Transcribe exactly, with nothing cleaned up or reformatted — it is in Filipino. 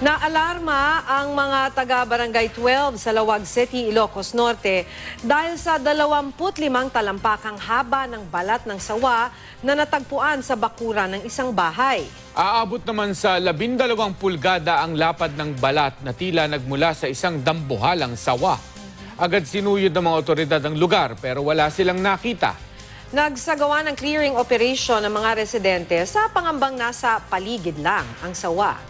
Naalarma ang mga taga-Barangay twelve sa Laoag City, Ilocos Norte dahil sa dalawampu't limang talampakang haba ng balat ng sawa na natagpuan sa bakura ng isang bahay. Aabot naman sa labindalawang pulgada ang lapad ng balat na tila nagmula sa isang dambuhalang sawa. Agad sinuyod ng mga otoridad ang lugar pero wala silang nakita. Nagsagawa ng clearing operation ng mga residente sa pangambang nasa paligid lang ang sawa.